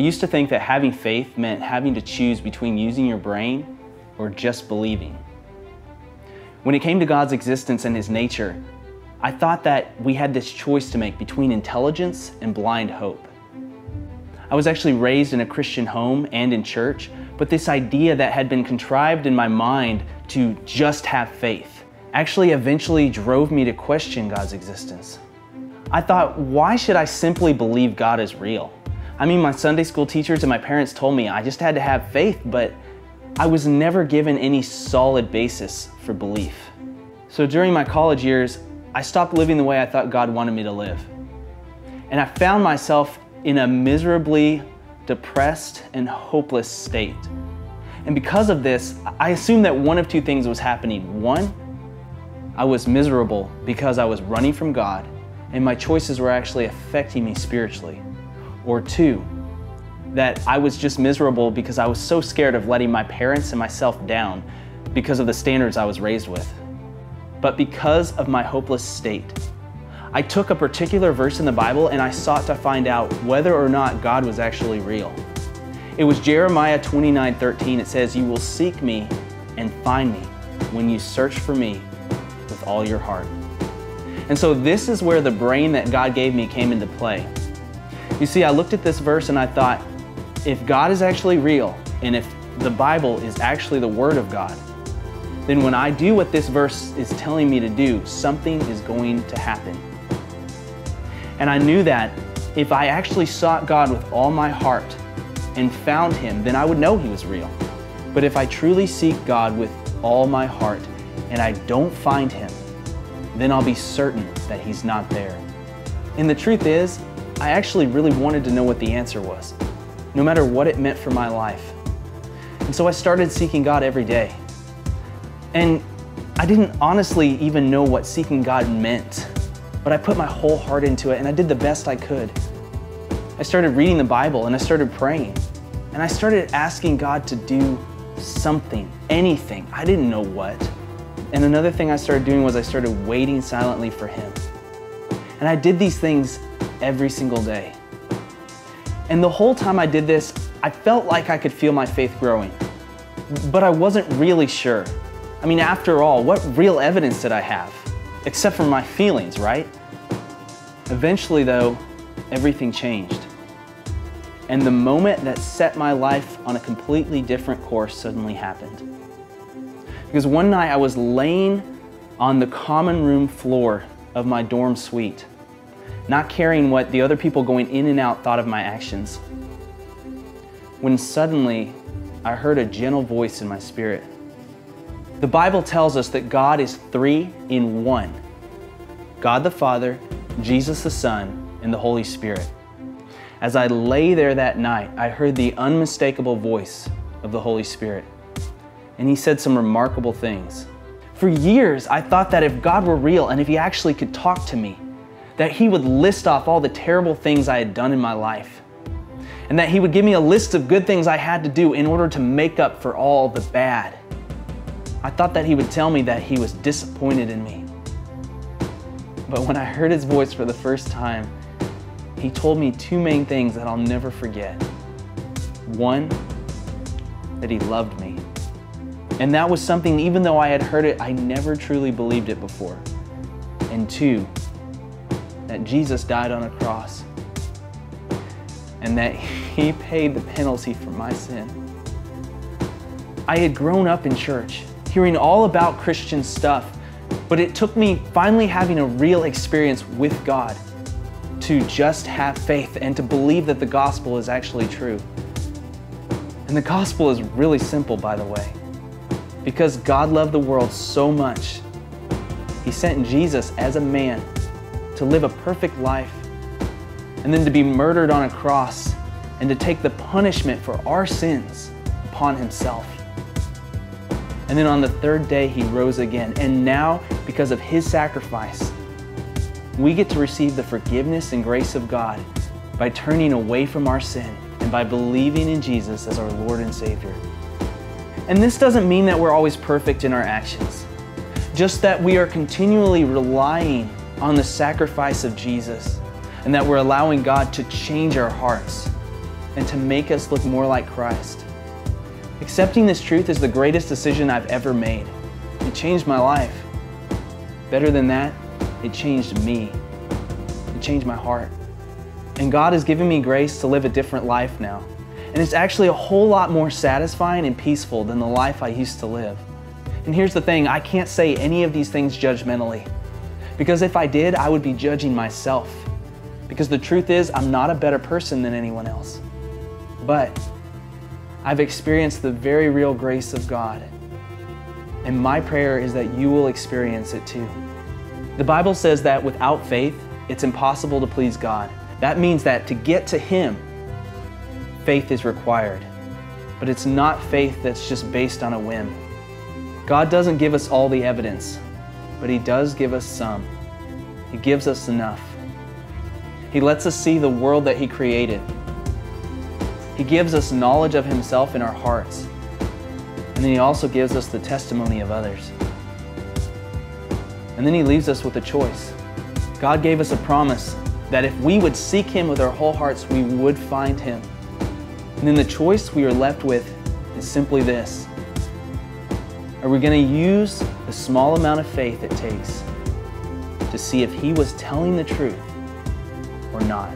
I used to think that having faith meant having to choose between using your brain or just believing. When it came to God's existence and His nature, I thought that we had this choice to make between intelligence and blind hope. I was actually raised in a Christian home and in church, but this idea that had been contrived in my mind to just have faith actually eventually drove me to question God's existence. I thought, why should I simply believe God is real? I mean, my Sunday school teachers and my parents told me I just had to have faith, but I was never given any solid basis for belief. So during my college years, I stopped living the way I thought God wanted me to live. And I found myself in a miserably depressed and hopeless state. And because of this, I assumed that one of two things was happening. One, I was miserable because I was running from God and my choices were actually affecting me spiritually. Or two, that I was just miserable because I was so scared of letting my parents and myself down because of the standards I was raised with. But because of my hopeless state, I took a particular verse in the Bible and I sought to find out whether or not God was actually real. It was Jeremiah 29:13. It says, "You will seek me and find me when you search for me with all your heart." And so this is where the brain that God gave me came into play. You see, I looked at this verse and I thought, if God is actually real, and if the Bible is actually the Word of God, then when I do what this verse is telling me to do, something is going to happen. And I knew that if I actually sought God with all my heart and found Him, then I would know He was real. But if I truly seek God with all my heart and I don't find Him, then I'll be certain that He's not there. And the truth is, I actually really wanted to know what the answer was, no matter what it meant for my life. And so I started seeking God every day. And I didn't honestly even know what seeking God meant, but I put my whole heart into it and I did the best I could. I started reading the Bible and I started praying and I started asking God to do something, anything. I didn't know what. And another thing I started doing was I started waiting silently for Him. And I did these things every single day. And the whole time I did this, I felt like I could feel my faith growing, but I wasn't really sure. I mean, after all, what real evidence did I have? Except for my feelings, right? Eventually, though, everything changed. And the moment that set my life on a completely different course suddenly happened. Because one night I was laying on the common room floor of my dorm suite, not caring what the other people going in and out thought of my actions, when suddenly I heard a gentle voice in my spirit. The Bible tells us that God is three in one. God the Father, Jesus the Son, and the Holy Spirit. As I lay there that night, I heard the unmistakable voice of the Holy Spirit. And He said some remarkable things. For years, I thought that if God were real and if He actually could talk to me, that He would list off all the terrible things I had done in my life. And that He would give me a list of good things I had to do in order to make up for all the bad. I thought that He would tell me that He was disappointed in me. But when I heard His voice for the first time, He told me two main things that I'll never forget. One, that He loved me. And that was something, even though I had heard it, I never truly believed it before. And two, that Jesus died on a cross and that He paid the penalty for my sin. I had grown up in church, hearing all about Christian stuff, but it took me finally having a real experience with God to just have faith and to believe that the gospel is actually true. And the gospel is really simple, by the way. Because God loved the world so much, He sent Jesus as a man to live a perfect life and then to be murdered on a cross and to take the punishment for our sins upon Himself. And then on the third day, He rose again. And now, because of His sacrifice, we get to receive the forgiveness and grace of God by turning away from our sin and by believing in Jesus as our Lord and Savior. And this doesn't mean that we're always perfect in our actions, just that we are continually relying on the sacrifice of Jesus and that we're allowing God to change our hearts and to make us look more like Christ. Accepting this truth is the greatest decision I've ever made. It changed my life. Better than that, it changed me. It changed my heart. And God has given me grace to live a different life now. And it's actually a whole lot more satisfying and peaceful than the life I used to live. And here's the thing, I can't say any of these things judgmentally. Because if I did, I would be judging myself. Because the truth is, I'm not a better person than anyone else. But I've experienced the very real grace of God. And my prayer is that you will experience it too. The Bible says that without faith, it's impossible to please God. That means that to get to Him, faith is required. But it's not faith that's just based on a whim. God doesn't give us all the evidence, but He does give us some. He gives us enough. He lets us see the world that He created. He gives us knowledge of Himself in our hearts. And then He also gives us the testimony of others. And then He leaves us with a choice. God gave us a promise that if we would seek Him with our whole hearts, we would find Him. And then the choice we are left with is simply this. Are we going to use the small amount of faith it takes to see if He was telling the truth or not?